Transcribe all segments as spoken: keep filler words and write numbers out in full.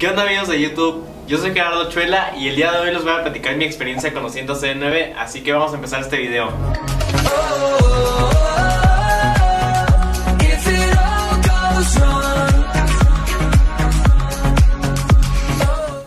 ¿Qué onda, amigos de YouTube? Yo soy Gerardo Chuela y el día de hoy les voy a platicar mi experiencia conociendo a C D nueve, así que vamos a empezar este video.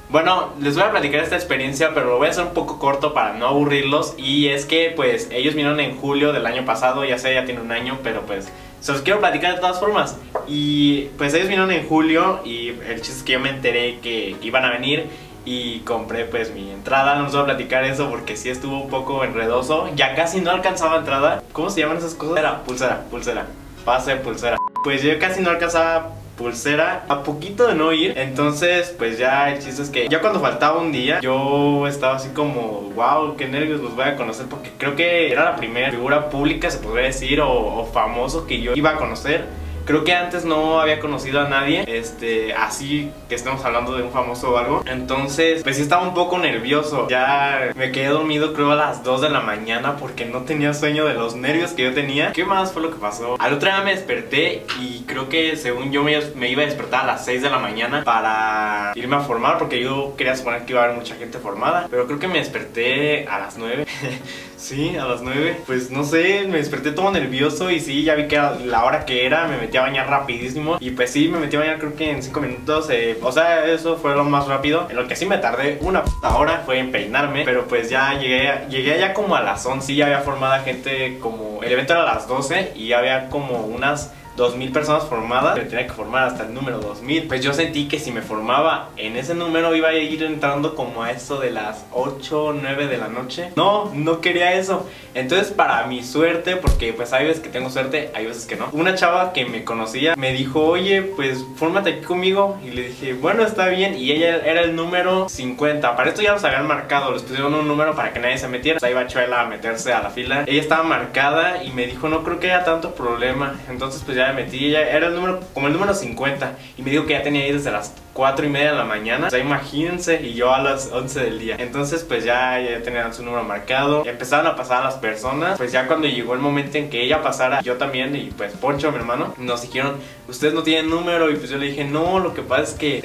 Bueno, les voy a platicar esta experiencia, pero lo voy a hacer un poco corto para no aburrirlos. Y es que pues ellos vinieron en julio del año pasado, ya sé, ya tiene un año, pero pues se los quiero platicar de todas formas. Y pues ellos vinieron en julio y el chiste es que yo me enteré que iban a venir y compré pues mi entrada. No les voy a platicar eso porque sí estuvo un poco enredoso, ya casi no alcanzaba entrada. ¿Cómo se llaman esas cosas? Era pulsera, pulsera, pase, pulsera. Pues yo casi no alcanzaba pulsera, a poquito de no ir. Entonces pues ya el chiste es que ya cuando faltaba un día yo estaba así como wow, qué nervios, los voy a conocer, porque creo que era la primera figura pública, se podría decir, o, o famoso que yo iba a conocer. Creo que antes no había conocido a nadie, este, así que estamos hablando de un famoso o algo. Entonces pues sí estaba un poco nervioso. Ya me quedé dormido creo a las dos de la mañana porque no tenía sueño de los nervios que yo tenía. ¿Qué más fue lo que pasó? Al otro día me desperté y creo que según yo me, me iba a despertar a las seis de la mañana para irme a formar, porque yo quería suponer que iba a haber mucha gente formada, pero creo que me desperté a las nueve. Sí, a las nueve. Pues no sé, me desperté todo nervioso y sí, ya vi que era la hora que era, me metí a bañar rapidísimo y pues sí, me metí a bañar creo que en cinco minutos, eh, o sea, eso fue lo más rápido. En lo que sí me tardé una puta hora fue en peinarme, pero pues ya llegué, llegué allá como a las once, ya había formada gente, como el evento era a las doce y ya había como unas dos mil personas formadas, pero tenía que formar hasta el número dos mil. Pues yo sentí que si me formaba en ese número iba a ir entrando como a eso de las ocho o nueve de la noche. No, no quería eso. Entonces para mi suerte, porque pues hay veces que tengo suerte, hay veces que no, una chava que me conocía me dijo, oye, pues fórmate aquí conmigo. Y le dije, bueno, está bien. Y ella era el número cincuenta. Para esto ya los habían marcado, les pusieron un número para que nadie se metiera. O sea, iba Chuela a meterse a la fila. Ella estaba marcada y me dijo, no creo que haya tanto problema. Entonces pues ya me metí, ya era el número, como el número cincuenta, y me dijo que ya tenía ahí desde las cuatro y media de la mañana, o sea, imagínense, y yo a las once del día. Entonces pues ya, ya tenían su número marcado, empezaron a pasar las personas. Pues ya cuando llegó el momento en que ella pasara, yo también y pues Poncho, mi hermano, nos dijeron, ustedes no tienen número. Y pues yo le dije, no, lo que pasa es que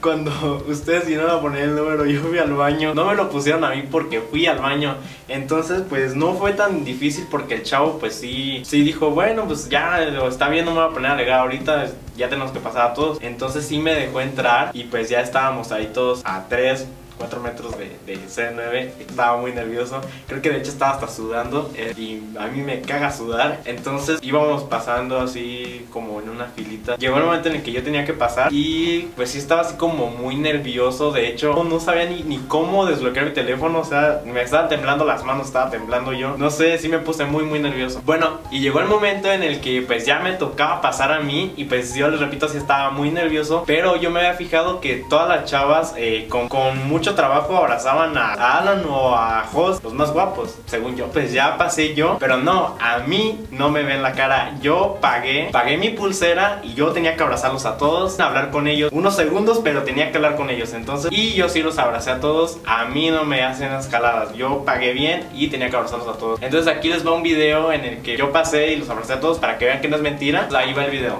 cuando ustedes vinieron a poner el número yo fui al baño, no me lo pusieron a mí porque fui al baño. Entonces pues no fue tan difícil porque el chavo pues sí, sí dijo, bueno, pues ya está bien, no me voy a poner a alegar ahorita, ya tenemos que pasar a todos. Entonces sí me dejó entrar y pues ya estábamos ahí todos a tres, cuatro metros de, de C D nueve. Estaba muy nervioso, creo que de hecho estaba hasta sudando, eh, y a mí me caga sudar. Entonces íbamos pasando así como en una filita. Llegó el momento en el que yo tenía que pasar y pues sí estaba así como muy nervioso. De hecho no sabía ni, ni cómo desbloquear mi teléfono, o sea, me estaban temblando las manos, estaba temblando yo, no sé, sí me puse muy muy nervioso. Bueno, y llegó el momento en el que pues ya me tocaba pasar a mí y pues yo les repito, sí estaba muy nervioso, pero yo me había fijado que todas las chavas eh, con, con mucho trabajo abrazaban a Alan o a Jose, los más guapos, según yo. Pues ya pasé yo, pero no, a mí no me ven la cara. Yo pagué, pagué mi pulsera y yo tenía que abrazarlos a todos, hablar con ellos unos segundos, pero tenía que hablar con ellos. Entonces, y yo sí los abracé a todos, a mí no me hacen escaladas. Yo pagué bien y tenía que abrazarlos a todos. Entonces aquí les va un video en el que yo pasé y los abracé a todos para que vean que no es mentira. Ahí va el video.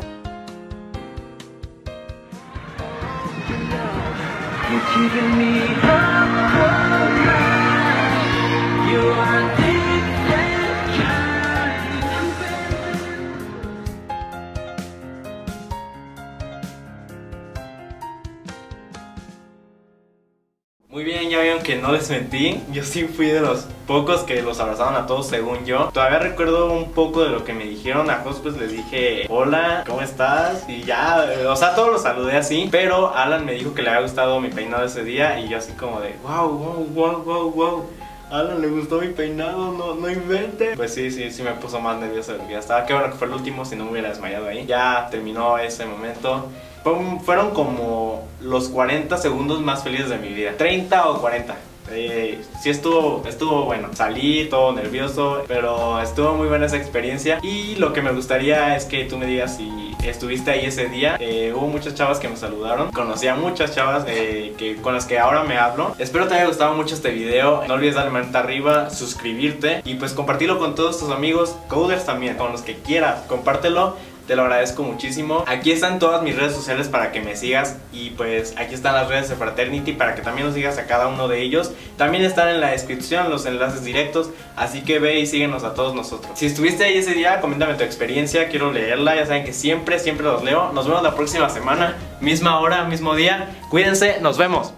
You give me the whole night. You are different kind. Muy bien, ya vieron que no les mentí. Yo sí fui de los pocos que los abrazaban a todos, según yo. Todavía recuerdo un poco de lo que me dijeron. A Jose pues les dije, hola, ¿cómo estás? Y ya, o sea, todos los saludé así. Pero Alan me dijo que le había gustado mi peinado ese día y yo así como de wow, wow, wow, wow, wow, Alan le gustó mi peinado, no, no invente. Pues sí, sí, sí me puso más nervioso de lo que ya estaba. Qué bueno que fue el último, si no me hubiera desmayado ahí. Ya terminó ese momento. Fueron como los cuarenta segundos más felices de mi vida, treinta o cuarenta. Eh, sí estuvo, estuvo bueno. Salí todo nervioso, pero estuvo muy buena esa experiencia. Y lo que me gustaría es que tú me digas si estuviste ahí ese día. eh, Hubo muchas chavas que me saludaron, conocí a muchas chavas eh, que, con las que ahora me hablo. Espero te haya gustado mucho este video. No olvides darle manita arriba, suscribirte y pues compartirlo con todos tus amigos coders también, con los que quieras, compártelo. te lo agradezco muchísimo. Aquí están todas mis redes sociales para que me sigas, y pues aquí están las redes de Fraternity para que también nos sigas a cada uno de ellos. También están en la descripción los enlaces directos, así que ve y síguenos a todos nosotros. Si estuviste ahí ese día, coméntame tu experiencia, quiero leerla, ya saben que siempre, siempre los leo. Nos vemos la próxima semana, misma hora, mismo día. Cuídense, nos vemos.